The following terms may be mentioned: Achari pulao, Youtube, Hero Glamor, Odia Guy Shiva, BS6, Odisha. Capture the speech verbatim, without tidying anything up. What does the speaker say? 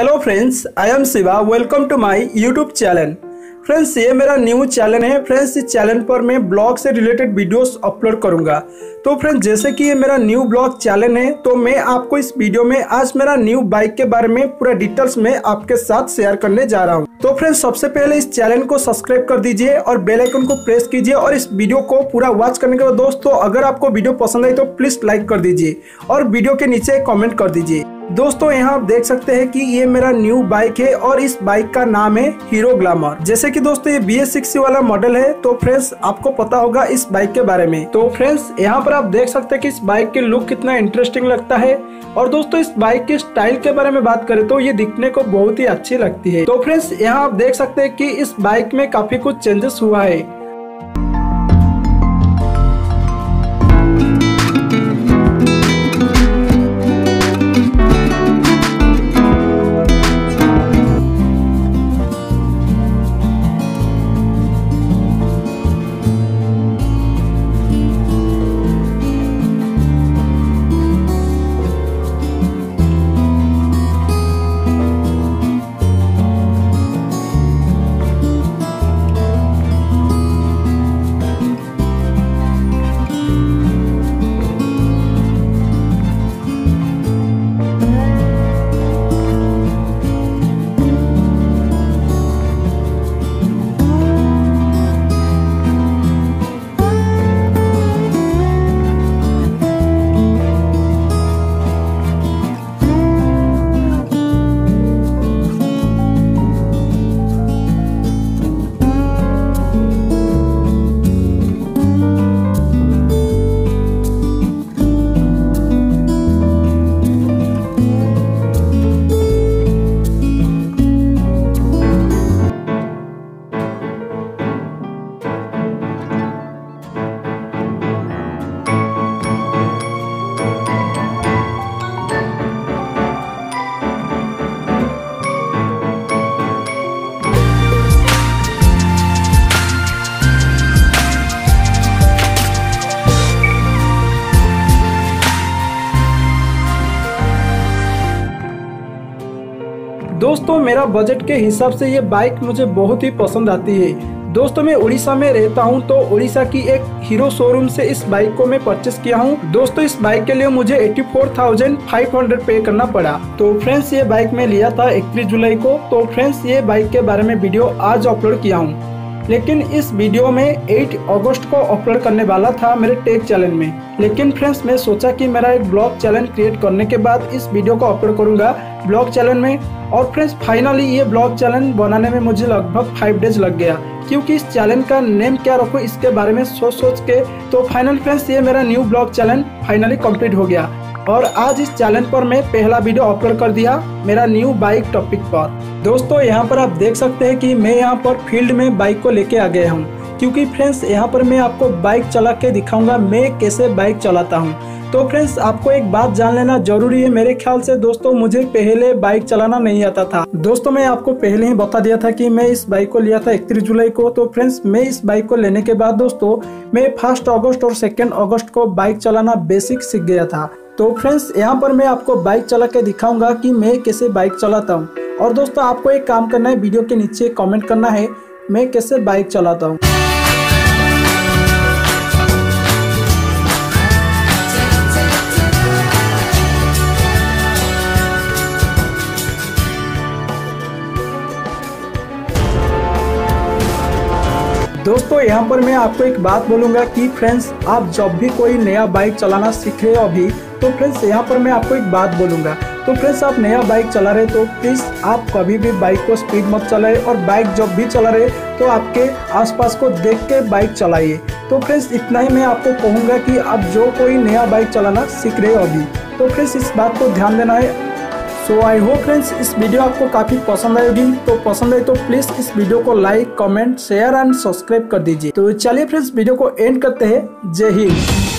Hello friends, I am Shiva. Welcome to my YouTube channel. Friends, ये मेरा new channel है। Friends, इस channel पर मैं ब्लॉग से रिलेटेड वीडियोस अपलोड करूंगा। तो फ्रेंड्स, जैसे कि ये मेरा न्यू ब्लॉग चैनल है, तो मैं आपको इस वीडियो में आज मेरा न्यू बाइक के बारे में पूरा डिटेल्स में आपके साथ शेयर करने जा रहा हूँ। तो फ्रेंड्स, सबसे पहले इस चैनल को सब्सक्राइब कर दीजिए और बेल आइकन को प्रेस कीजिए और इस वीडियो को पूरा वॉच करने के बाद दोस्तों, अगर आपको वीडियो पसंद आई तो प्लीज लाइक कर दीजिए और वीडियो के नीचे कॉमेंट कर दीजिए। दोस्तों, यहाँ आप देख सकते हैं कि ये मेरा न्यू बाइक है और इस बाइक का नाम है हीरो ग्लैमर। जैसे कि दोस्तों, ये बी एस सिक्स वाला मॉडल है। तो फ्रेंड्स, आपको पता होगा इस बाइक के बारे में। तो फ्रेंड्स, यहाँ पर आप देख सकते हैं कि इस बाइक के लुक कितना इंटरेस्टिंग लगता है। और दोस्तों, इस बाइक के स्टाइल के बारे में बात करें तो ये दिखने को बहुत ही अच्छी लगती है। तो फ्रेंड्स, यहाँ आप देख सकते हैं कि इस बाइक में काफी कुछ चेंजेस हुआ है। दोस्तों, मेरा बजट के हिसाब से ये बाइक मुझे बहुत ही पसंद आती है। दोस्तों, मैं उड़ीसा में रहता हूँ, तो उड़ीसा की एक हीरो शोरूम से इस बाइक को मैं परचेस किया हूँ। दोस्तों, इस बाइक के लिए मुझे चौरासी हज़ार पाँच सौ पे करना पड़ा। तो फ्रेंड्स, ये बाइक मैं लिया था इकतीस जुलाई को। तो फ्रेंड्स, ये बाइक के बारे में वीडियो आज अपलोड किया हूँ, लेकिन इस वीडियो में एट अगस्त को अपलोड करने वाला था मेरे टेक चैनल में। लेकिन फ्रेंड्स, मैं सोचा कि मेरा एक ब्लॉग चैनल क्रिएट करने के बाद इस वीडियो को अपलोड करूँगा ब्लॉग चैनल में। और फ्रेंड्स, फाइनली ये ब्लॉग चैनल बनाने में मुझे लगभग फाइव डेज लग गया, क्योंकि इस चैनल का नेम क्या रखूँ इसके बारे में सोच सोच के। तो फाइनल फ्रेंड्स, ये मेरा new blog channel finally complete हो गया और आज इस चैनल पर मैं पहला वीडियो अपलोड कर दिया मेरा न्यू बाइक टॉपिक पर। दोस्तों, यहाँ पर आप देख सकते हैं कि मैं यहाँ पर फील्ड में बाइक को लेके आ गया हूँ, क्योंकि फ्रेंड्स, यहाँ पर मैं आपको बाइक चला के दिखाऊँगा मैं कैसे बाइक चलाता हूँ। तो फ्रेंड्स, आपको एक बात जान लेना जरूरी है मेरे ख्याल से। दोस्तों, मुझे पहले बाइक चलाना नहीं आता था। दोस्तों, मैं आपको पहले ही बता दिया था कि मैं इस बाइक को लिया था इकतीस जुलाई को। तो फ्रेंड्स, मैं इस बाइक को लेने के बाद दोस्तों, मैं फर्स्ट अगस्त और सेकेंड अगस्त को बाइक चलाना बेसिक सीख गया था। तो फ्रेंड्स, यहाँ पर मैं आपको बाइक चला के दिखाऊंगा कि मैं कैसे बाइक चलाता हूँ। और दोस्तों, आपको एक काम करना है, वीडियो के नीचे कॉमेंट करना है मैं कैसे बाइक चलाता हूँ। दोस्तों, यहाँ पर मैं आपको एक बात बोलूँगा कि फ्रेंड्स, आप जब भी कोई नया बाइक चलाना सीख रहे हो अभी, तो फ्रेंड्स, यहाँ पर मैं आपको एक बात बोलूँगा। तो फ्रेंड्स, आप नया बाइक चला रहे तो प्लीज़ आप कभी भी बाइक को स्पीड मत चलाएं। और बाइक जब भी चला रहे तो आपके आसपास को देख के बाइक चलाइए। तो फ्रेंड्स, इतना ही मैं आपको कहूँगा कि आप जो कोई नया बाइक चलाना सीख रहे हो अभी, तो फ्रेंड्स, इस बात को ध्यान देना है। तो आई होप फ्रेंड्स, इस वीडियो आपको काफ़ी पसंद आएगी। तो पसंद आई तो प्लीज़ इस वीडियो को like, comment, share and subscribe कर दीजिए। तो चलिए फ्रेंड्स, वीडियो को एंड करते हैं। जय हिंद।